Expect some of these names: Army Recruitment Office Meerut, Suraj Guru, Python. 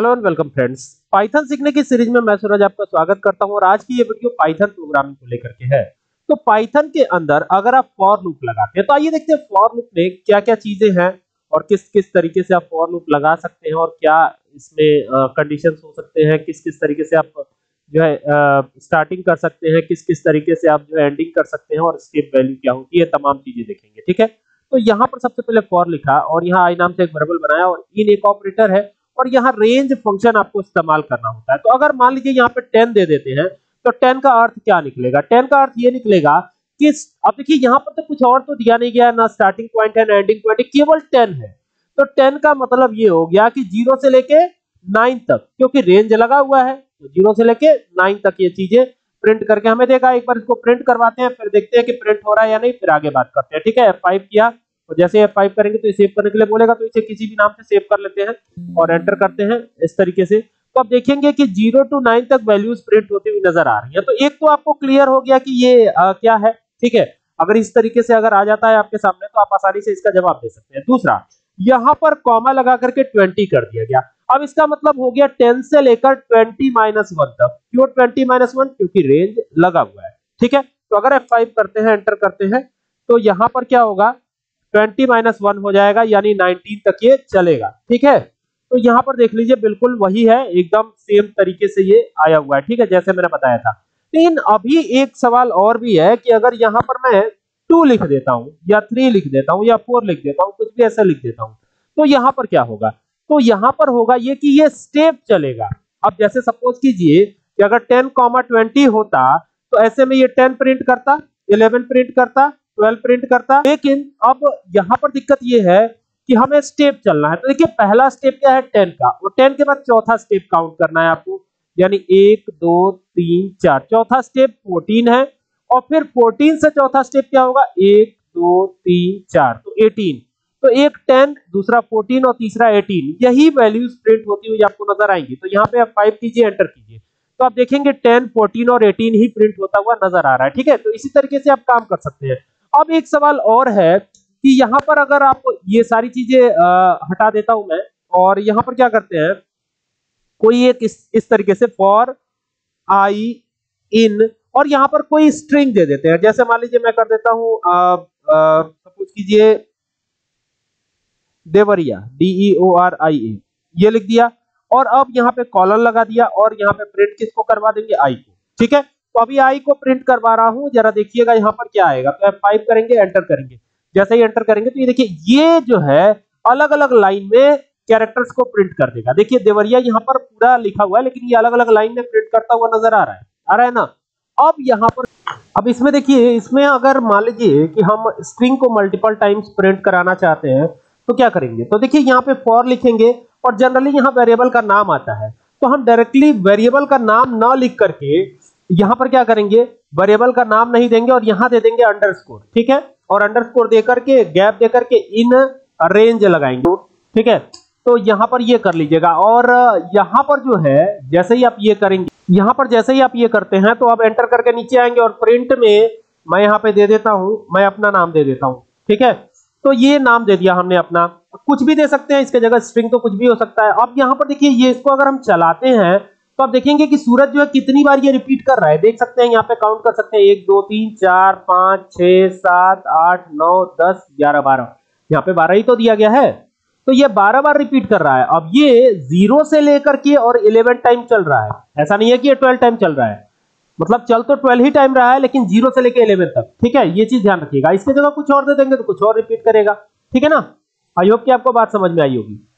Hello and welcome friends, Python सीखने की series में मैं सूरज आपका स्वागत करता हूं। और आज की ये वीडियो पाइथन प्रोग्रामिंग को लेकर के है। तो पाइथन के अंदर अगर आप फॉर लूप लगाते हैं तो आइए देखते हैं फॉर लूप में क्या क्या चीजें हैं और किस किस तरीके से आप फॉर लूप लगा सकते हैं और क्या इसमें कंडीशंस हो सकते हैं, किस किस तरीके से आप जो है स्टार्टिंग कर सकते हैं, किस किस तरीके से आप जो है एंडिंग कर सकते हैं और स्टेप वैल्यू क्या होती है, तमाम चीजें देखेंगे। ठीक है, तो यहाँ पर सबसे पहले फॉर लिखा और यहाँ आई नाम से एक वेरिएबल बनाया और इन एक ऑपरेटर है और यहाँ रेंज फंक्शन आपको इस्तेमाल करना होता है। तो अगर मान लीजिए यहाँ पे 10 दे देते हैं तो 10 का अर्थ क्या निकलेगा? 10 का अर्थ ये निकलेगा कि अब देखिए यहाँ पर तो कुछ और तो दिया नहीं गया, ना स्टार्टिंग पॉइंट है ना एंडिंग पॉइंट है, केवल 10 है। तो 10 का मतलब ये हो गया कि 0 से लेके 9 तक, क्योंकि रेंज लगा हुआ है तो 0 से लेके 9 तक ये चीजें प्रिंट करके हमें देगा। एक बार इसको प्रिंट करवाते हैं, फिर देखते हैं कि प्रिंट हो रहा है या नहीं, फिर आगे बात करते हैं। ठीक है, F5 किया और जैसे F5 करेंगे तो सेव करने के लिए बोलेगा, तो इसे किसी भी नाम से सेव कर लेते हैं और एंटर करते हैं इस तरीके से। तो आप देखेंगे कि 0 से 9 तक वैल्यूज प्रिंट होती हुई नजर आ रही है। तो एक तो आपको क्लियर हो गया कि ये क्या है। ठीक है, अगर इस तरीके से अगर आ जाता है आपके सामने तो आप आसानी से इसका जवाब दे सकते हैं। दूसरा, यहाँ पर कॉमा लगा करके 20 कर दिया गया। अब इसका मतलब हो गया 10 से लेकर 20-1 तक। क्यों 20-1? क्योंकि रेंज लगा हुआ है। ठीक है, तो अगर F5 करते हैं, एंटर करते हैं, तो यहाँ पर क्या होगा, 20-1 हो जाएगा, यानी 19 तक ये चलेगा। ठीक है, तो यहाँ पर देख लीजिए बिल्कुल वही है, एकदम सेम तरीके से ये आया हुआ है। ठीक है, जैसे मैंने बताया था। लेकिन अभी एक सवाल और भी है कि अगर यहाँ पर मैं 2 लिख देता हूँ या 3 लिख देता हूँ या 4 लिख देता हूँ, कुछ भी ऐसा लिख देता हूँ, तो यहाँ पर क्या होगा? तो यहाँ पर होगा ये कि ये स्टेप चलेगा। अब जैसे सपोज कीजिए कि अगर 10-20 होता तो ऐसे में ये 10 प्रिंट करता, 11 प्रिंट करता, 12 प्रिंट करता। लेकिन अब यहाँ पर दिक्कत ये है कि हमें स्टेप चलना है। तो देखिए पहला स्टेप क्या है, 10 का, और 10 के बाद चौथा स्टेप काउंट करना है आपको, यानी 1, 2, 3, 4, चौथा स्टेप 14 है। और फिर 14 से चौथा स्टेप क्या होगा, 1, 2, 3, 4, तो 18। तो एक 10, दूसरा 14 और तीसरा 18, यही वैल्यूज प्रिंट होती हुई आपको नजर आएंगी। तो यहाँ पे आप 5 कीजिए, एंटर कीजिए, तो आप देखेंगे 10, 14 और 18 ही प्रिंट होता हुआ नजर आ रहा है। ठीक है, तो इसी तरीके से आप काम कर सकते हैं। अब एक सवाल और है कि यहाँ पर अगर आप ये सारी चीजें हटा देता हूं मैं, और यहाँ पर क्या करते हैं, कोई एक इस तरीके से फॉर आई इन और यहाँ पर कोई स्ट्रिंग दे देते हैं। जैसे मान लीजिए मैं कर देता हूँ, सपोज कीजिए देवरिया, DEORIA, ये लिख दिया और अब यहाँ पे कॉलन लगा दिया और यहाँ पे प्रिंट किसको करवा देंगे, आई को। ठीक है, तो अभी आई को प्रिंट करवा रहा हूं, जरा देखिएगा यहाँ पर क्या आएगा। तो F5 करेंगे, एंटर करेंगे, जैसे ही एंटर करेंगे तो ये देखिए ये जो है अलग अलग लाइन में कैरेक्टर्स को प्रिंट कर देगा। देखिए देवरिया यहाँ पर पूरा लिखा हुआ है, लेकिन ये अलग अलग लाइन में प्रिंट करता हुआ नजर आ रहा है, ना। अब यहाँ पर अब इसमें देखिए, इसमें अगर मान लीजिए कि हम स्ट्रिंग को मल्टीपल टाइम्स प्रिंट कराना चाहते हैं तो क्या करेंगे? तो देखिए यहाँ पे फॉर लिखेंगे और जनरली यहाँ वेरिएबल का नाम आता है, तो हम डायरेक्टली वेरिएबल का नाम ना लिख करके यहाँ पर क्या करेंगे, वेरिएबल का नाम नहीं देंगे और यहाँ दे देंगे अंडरस्कोर। ठीक है, और अंडरस्कोर दे करके गैप दे करके इन रेंज लगाएंगे। ठीक है, तो यहाँ पर ये कर लीजिएगा। और यहाँ पर जो है जैसे ही आप ये करेंगे, यहाँ पर जैसे ही आप ये करते हैं तो आप एंटर करके नीचे आएंगे और प्रिंट में मैं यहाँ पे दे देता हूँ, मैं अपना नाम दे देता हूँ। ठीक है, तो ये नाम दे दिया हमने अपना, कुछ भी दे सकते हैं इसके जगह, स्ट्रिंग तो कुछ भी हो सकता है। अब यहाँ पर देखिए ये इसको अगर हम चलाते हैं तो आप देखेंगे कि सूरज जो है कितनी बार ये रिपीट कर रहा है, देख सकते हैं, यहाँ पे काउंट कर सकते हैं, 1, 2, 3, 4, 5, 6, 7, 8, 9, 10, 11, 12, यहाँ पे 12 ही तो दिया गया है, तो ये 12 बार रिपीट कर रहा है। अब ये 0 से लेकर के और 11 टाइम चल रहा है, ऐसा नहीं है कि ये 12 टाइम चल रहा है, मतलब चल तो 12 ही टाइम रहा है, लेकिन 0 से लेकर 11 तक। ठीक है, ये चीज ध्यान रखिएगा। इसके जगह कुछ और दे देंगे तो कुछ और रिपीट करेगा। ठीक है ना, आई होप कि आपको बात समझ में आई होगी।